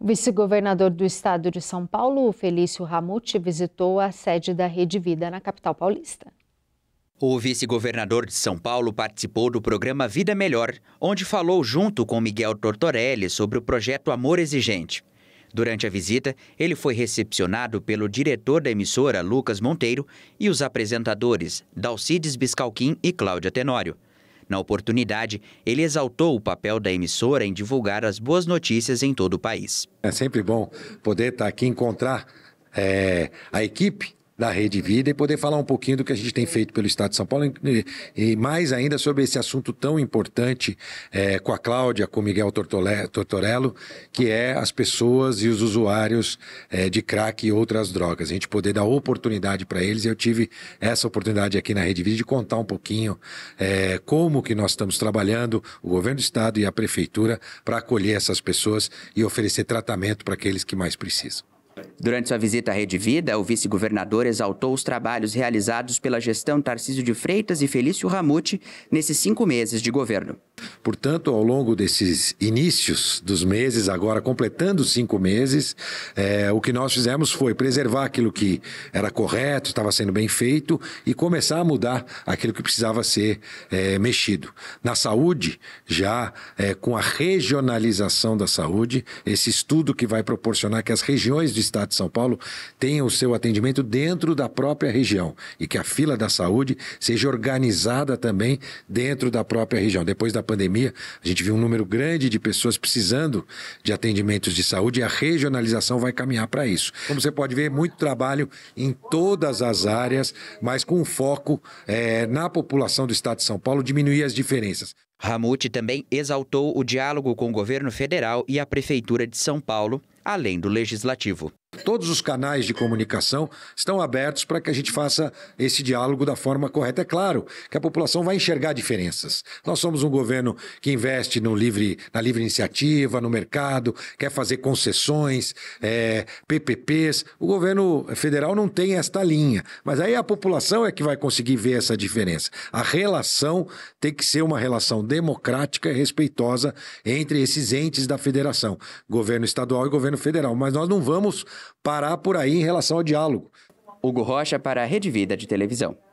O vice-governador do estado de São Paulo, Felício Ramuth, visitou a sede da Rede Vida na capital paulista. O vice-governador de São Paulo participou do programa Vida Melhor, onde falou junto com Miguel Tortorelli sobre o projeto Amor Exigente. Durante a visita, ele foi recepcionado pelo diretor da emissora, Lucas Monteiro, e os apresentadores, Dalcides Biscalquim e Cláudia Tenório. Na oportunidade, ele exaltou o papel da emissora em divulgar as boas notícias em todo o país. É sempre bom poder estar aqui, encontrar a equipe da Rede Vida e poder falar um pouquinho do que a gente tem feito pelo estado de São Paulo e mais ainda sobre esse assunto tão importante com a Cláudia, com o Miguel Tortorello, que é as pessoas e os usuários de crack e outras drogas. A gente poder dar oportunidade para eles. Eu tive essa oportunidade aqui na Rede Vida de contar um pouquinho como que nós estamos trabalhando, o governo do estado e a prefeitura, para acolher essas pessoas e oferecer tratamento para aqueles que mais precisam. Durante sua visita à Rede Vida, o vice-governador exaltou os trabalhos realizados pela gestão Tarcísio de Freitas e Felício Ramuth nesses 5 meses de governo. Portanto, ao longo desses inícios dos meses, agora completando 5 meses, o que nós fizemos foi preservar aquilo que era correto, estava sendo bem feito e começar a mudar aquilo que precisava ser mexido. Na saúde, já com a regionalização da saúde, esse estudo que vai proporcionar que as regiões do estado de São Paulo tenham o seu atendimento dentro da própria região e que a fila da saúde seja organizada também dentro da própria região. Depois da pandemia, a gente viu um número grande de pessoas precisando de atendimentos de saúde e a regionalização vai caminhar para isso. Como você pode ver, muito trabalho em todas as áreas, mas com foco na população do estado de São Paulo, diminuir as diferenças. Ramuth também exaltou o diálogo com o governo federal e a prefeitura de São Paulo, além do legislativo. Todos os canais de comunicação estão abertos para que a gente faça esse diálogo da forma correta. É claro que a população vai enxergar diferenças. Nós somos um governo que investe na livre iniciativa, no mercado, quer fazer concessões, PPPs. O governo federal não tem esta linha, mas aí a população é que vai conseguir ver essa diferença. A relação tem que ser uma relação democrática e respeitosa entre esses entes da federação, governo estadual e governo federal, mas nós não vamos parar por aí em relação ao diálogo. Hugo Rocha para a Rede Vida de televisão.